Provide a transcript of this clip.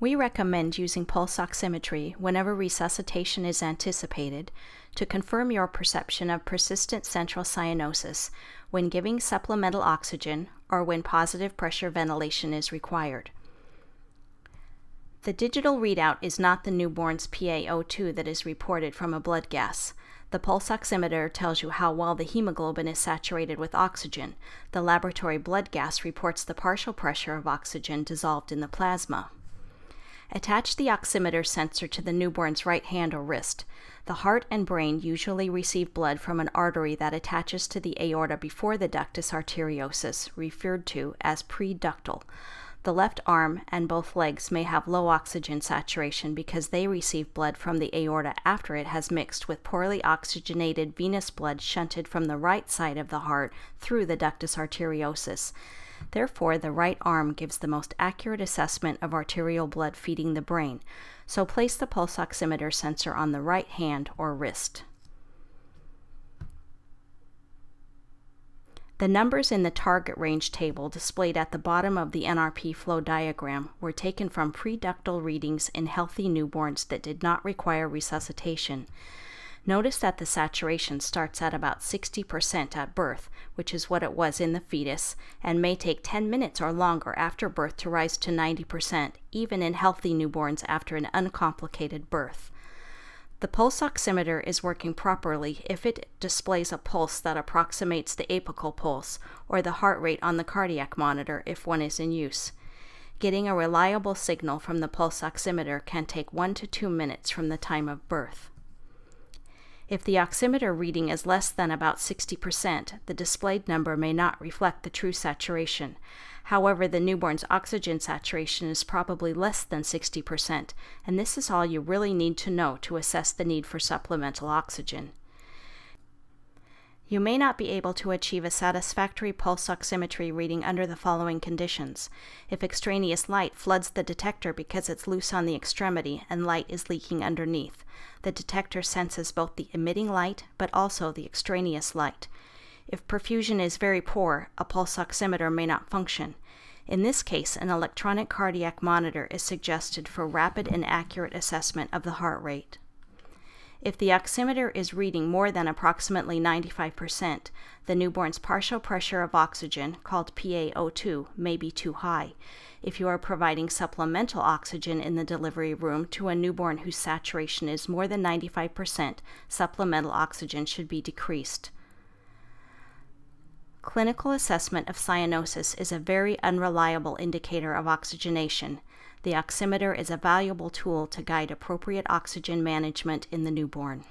We recommend using pulse oximetry whenever resuscitation is anticipated to confirm your perception of persistent central cyanosis when giving supplemental oxygen or when positive pressure ventilation is required. The digital readout is not the newborn's PaO2 that is reported from a blood gas. The pulse oximeter tells you how well the hemoglobin is saturated with oxygen. The laboratory blood gas reports the partial pressure of oxygen dissolved in the plasma. Attach the oximeter sensor to the newborn's right hand or wrist. The heart and brain usually receive blood from an artery that attaches to the aorta before the ductus arteriosus, referred to as preductal. The left arm and both legs may have low oxygen saturation because they receive blood from the aorta after it has mixed with poorly oxygenated venous blood shunted from the right side of the heart through the ductus arteriosus. Therefore, the right arm gives the most accurate assessment of arterial blood feeding the brain, so place the pulse oximeter sensor on the right hand or wrist. The numbers in the target range table displayed at the bottom of the NRP flow diagram were taken from preductal readings in healthy newborns that did not require resuscitation. Notice that the saturation starts at about 60% at birth, which is what it was in the fetus, and may take 10 minutes or longer after birth to rise to 90%, even in healthy newborns after an uncomplicated birth. The pulse oximeter is working properly if it displays a pulse that approximates the apical pulse or the heart rate on the cardiac monitor if one is in use. Getting a reliable signal from the pulse oximeter can take 1 to 2 minutes from the time of birth. If the oximeter reading is less than about 60%, the displayed number may not reflect the true saturation. However, the newborn's oxygen saturation is probably less than 60%, and this is all you really need to know to assess the need for supplemental oxygen. You may not be able to achieve a satisfactory pulse oximetry reading under the following conditions. If extraneous light floods the detector because it's loose on the extremity and light is leaking underneath, the detector senses both the emitting light but also the extraneous light. If perfusion is very poor, a pulse oximeter may not function. In this case, an electronic cardiac monitor is suggested for rapid and accurate assessment of the heart rate. If the oximeter is reading more than approximately 95%, the newborn's partial pressure of oxygen, called PaO2, may be too high. If you are providing supplemental oxygen in the delivery room to a newborn whose saturation is more than 95%, supplemental oxygen should be decreased. Clinical assessment of cyanosis is a very unreliable indicator of oxygenation. The oximeter is a valuable tool to guide appropriate oxygen management in the newborn.